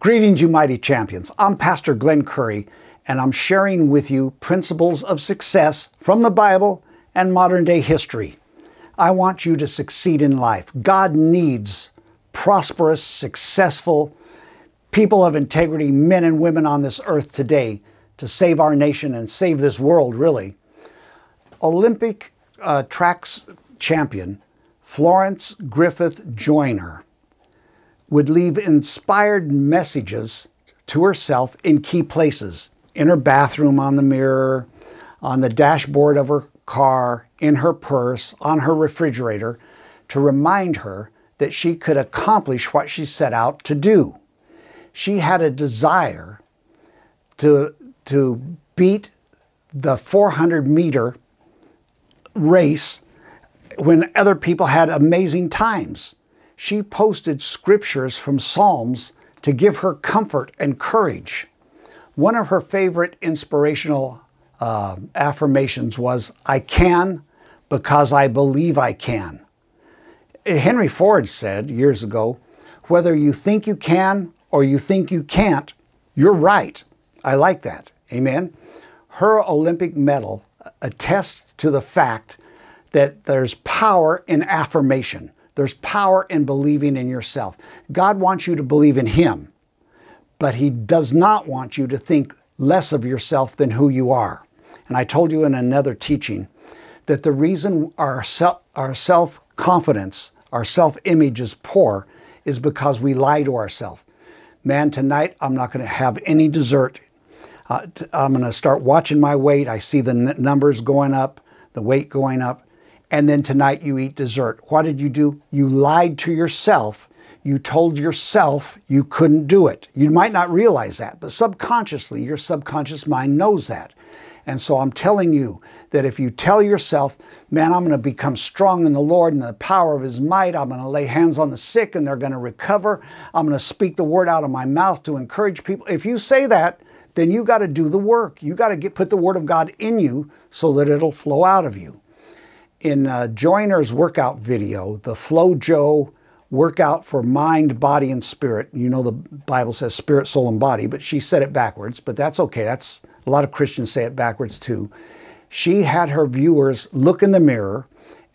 Greetings, you mighty champions. I'm Pastor Glenn Curry, and I'm sharing with you principles of success from the Bible and modern-day history. I want you to succeed in life. God needs prosperous, successful people of integrity, men and women on this earth today to save our nation and save this world, really. Olympic tracks champion Florence Griffith Joyner would leave inspired messages to herself in key places, in her bathroom, on the mirror, on the dashboard of her car, in her purse, on her refrigerator, to remind her that she could accomplish what she set out to do. She had a desire to beat the 400-meter race when other people had amazing times. She posted scriptures from Psalms to give her comfort and courage. One of her favorite inspirational affirmations was, "I can because I believe I can." Henry Ford said years ago, "Whether you think you can or you think you can't, you're right." I like that. Amen. Her Olympic medal attests to the fact that there's power in affirmation. There's power in believing in yourself. God wants you to believe in Him, but He does not want you to think less of yourself than who you are. And I told you in another teaching that the reason our self-confidence, our self-image is poor is because we lie to ourselves. Man, tonight I'm not going to have any dessert. I'm going to start watching my weight. I see the numbers going up, the weight going up. And then tonight you eat dessert. What did you do? You lied to yourself. You told yourself you couldn't do it. You might not realize that, but subconsciously, your subconscious mind knows that. And so I'm telling you that if you tell yourself, man, I'm going to become strong in the Lord and the power of His might. I'm going to lay hands on the sick and they're going to recover. I'm going to speak the word out of my mouth to encourage people. If you say that, then you got to do the work. You got to put the word of God in you so that it'll flow out of you. In Joyner's workout video, the Flow Joe workout for mind, body, and spirit. You know the Bible says spirit, soul, and body, but she said it backwards, but that's okay. That's a lot of Christians say it backwards too. She had her viewers look in the mirror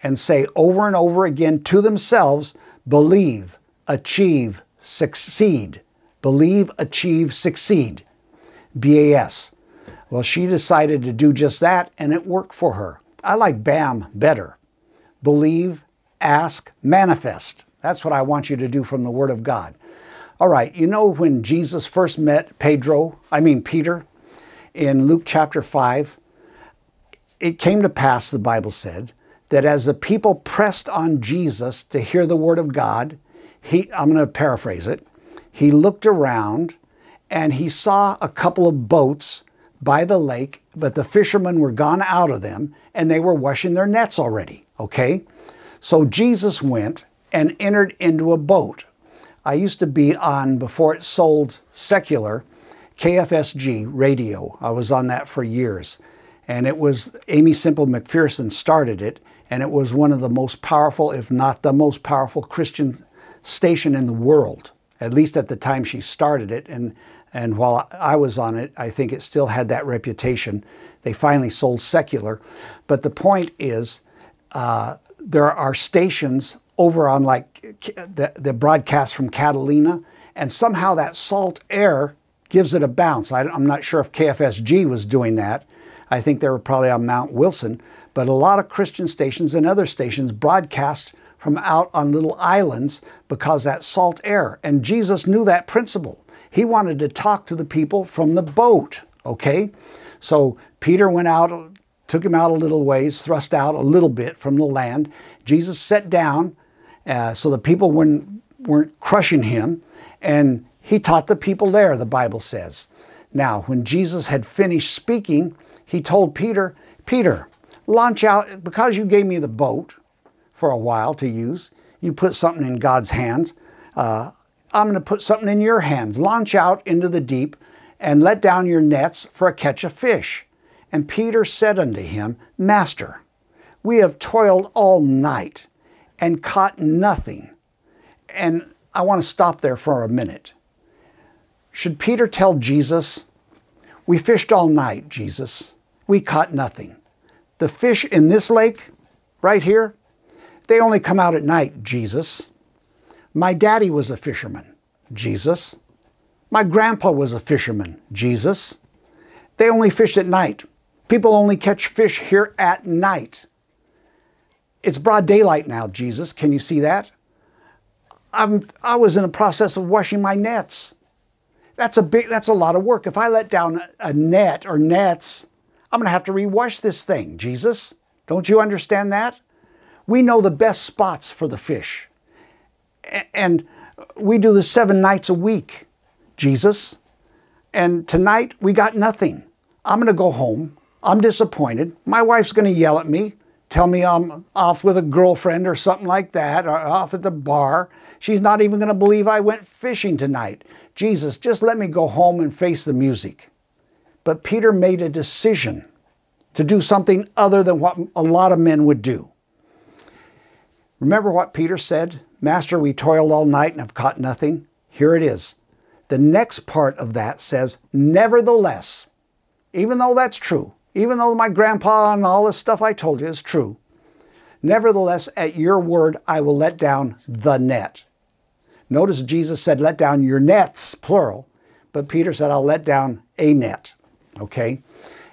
and say over and over again to themselves, believe, achieve, succeed. Believe, achieve, succeed. BAS. Well, she decided to do just that, and it worked for her. I like BAM better. Believe, ask, manifest. That's what I want you to do from the Word of God. All right, you know when Jesus first met Peter in Luke chapter 5, it came to pass, the Bible said, that as the people pressed on Jesus to hear the Word of God, I'm going to paraphrase it, he looked around and he saw a couple of boats by the lake, but the fishermen were gone out of them and they were washing their nets already, okay? So Jesus went and entered into a boat. I used to be on, before it sold secular, KFSG radio. I was on that for years. And it was, Aimee Semple McPherson started it, and it was one of the most powerful, if not the most powerful Christian station in the world, at least at the time she started it. And while I was on it, I think it still had that reputation. They finally sold secular. But the point is, there are stations over on like the broadcast from Catalina, and somehow that salt air gives it a bounce. I'm not sure if KFSG was doing that. I think they were probably on Mount Wilson. But a lot of Christian stations and other stations broadcast from out on little islands because that salt air. And Jesus knew that principle. He wanted to talk to the people from the boat, okay? So Peter went out, took him out a little ways, thrust out a little bit from the land. Jesus sat down so the people weren't crushing him, and he taught the people there, the Bible says. Now, when Jesus had finished speaking, he told Peter, "Peter, launch out, because you gave me the boat for a while to use, you put something in God's hands, I'm going to put something in your hands. Launch out into the deep and let down your nets for a catch of fish." And Peter said unto him, "Master, we have toiled all night and caught nothing." And I want to stop there for a minute. Should Peter tell Jesus, "We fished all night, Jesus. We caught nothing. The fish in this lake, right here, they only come out at night, Jesus. My daddy was a fisherman, Jesus. My grandpa was a fisherman, Jesus. They only fished at night. People only catch fish here at night. It's broad daylight now, Jesus. Can you see that? I was in the process of washing my nets." That's a lot of work. If I let down a net or nets, I'm going to have to rewash this thing, Jesus. Don't you understand that? We know the best spots for the fish. And we do this 7 nights a week, Jesus. And tonight we got nothing. I'm going to go home. I'm disappointed. My wife's going to yell at me, tell me I'm off with a girlfriend or something like that, or off at the bar. She's not even going to believe I went fishing tonight. Jesus, just let me go home and face the music. But Peter made a decision to do something other than what a lot of men would do. Remember what Peter said? "Master, we toiled all night and have caught nothing." Here it is. The next part of that says, "Nevertheless," even though that's true, even though my grandpa and all this stuff I told you is true, "Nevertheless, at your word, I will let down the net." Notice Jesus said, "Let down your nets," plural, but Peter said, "I'll let down a net." Okay?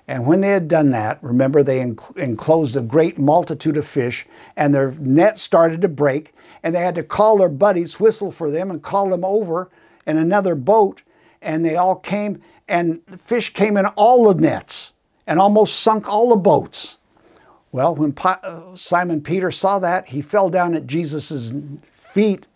And when they had done that, remember, they enclosed a great multitude of fish, and their net started to break, and they had to call their buddies, whistle for them, and call them over in another boat, and they all came, and fish came in all the nets, and almost sunk all the boats. Well, when Simon Peter saw that, he fell down at Jesus' feet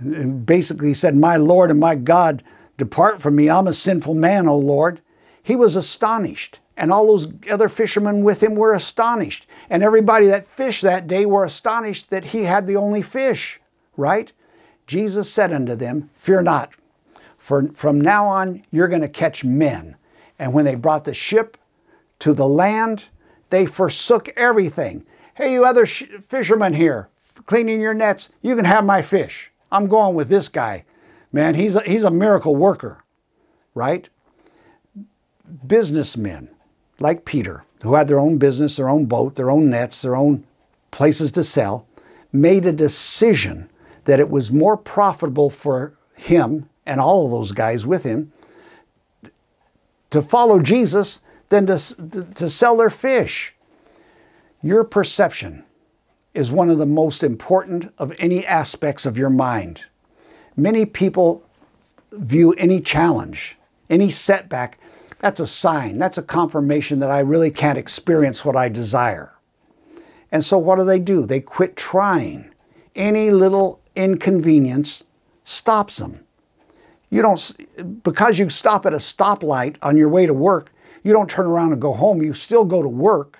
and basically said, "My Lord and my God, depart from me. I'm a sinful man, O Lord." He was astonished, and all those other fishermen with him were astonished. And everybody that fished that day were astonished that he had the only fish, right? Jesus said unto them, "Fear not, for from now on you're going to catch men." And when they brought the ship to the land, they forsook everything. "Hey, you other fishermen here, cleaning your nets, you can have my fish. I'm going with this guy. Man, he's a miracle worker," right? Businessmen like Peter, who had their own business, their own boat, their own nets, their own places to sell, made a decision that it was more profitable for him and all of those guys with him to follow Jesus than to sell their fish. Your perception is one of the most important of any aspects of your mind. Many people view any challenge, any setback, that's a sign, that's a confirmation that I really can't experience what I desire. And so what do? They quit trying. Any little inconvenience stops them. You don't, because you stop at a stoplight on your way to work, you don't turn around and go home, you still go to work.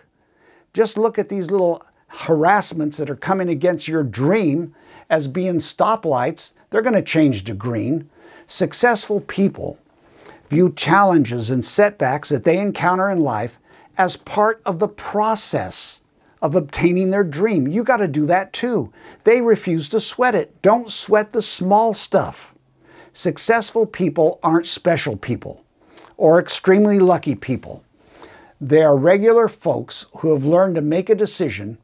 Just look at these little harassments that are coming against your dream as being stoplights. They're going to change to green. Successful people view challenges and setbacks that they encounter in life as part of the process of obtaining their dream. You got to do that too. They refuse to sweat it. Don't sweat the small stuff. Successful people aren't special people or extremely lucky people. They are regular folks who have learned to make a decision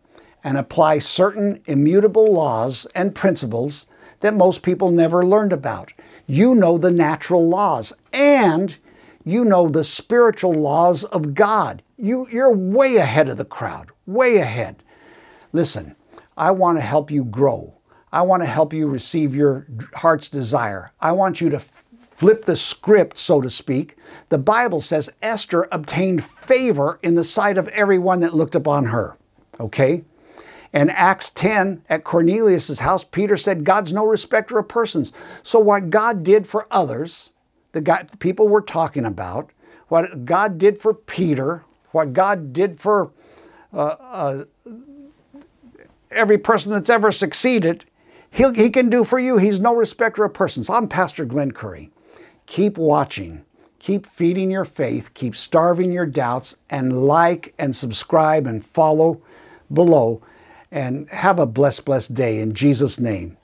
and apply certain immutable laws and principles that most people never learned about. You know the natural laws, and you know the spiritual laws of God. You're way ahead of the crowd, way ahead. Listen, I want to help you grow. I want to help you receive your heart's desire. I want you to flip the script, so to speak. The Bible says Esther obtained favor in the sight of everyone that looked upon her, okay? And Acts 10, at Cornelius' house, Peter said, "God's no respecter of persons." So what God did for others, the people we're talking about, what God did for Peter, what God did for every person that's ever succeeded, he can do for you. He's no respecter of persons. I'm Pastor Glenn Curry. Keep watching. Keep feeding your faith. Keep starving your doubts. And like and subscribe and follow below. And have a blessed, blessed day in Jesus' name.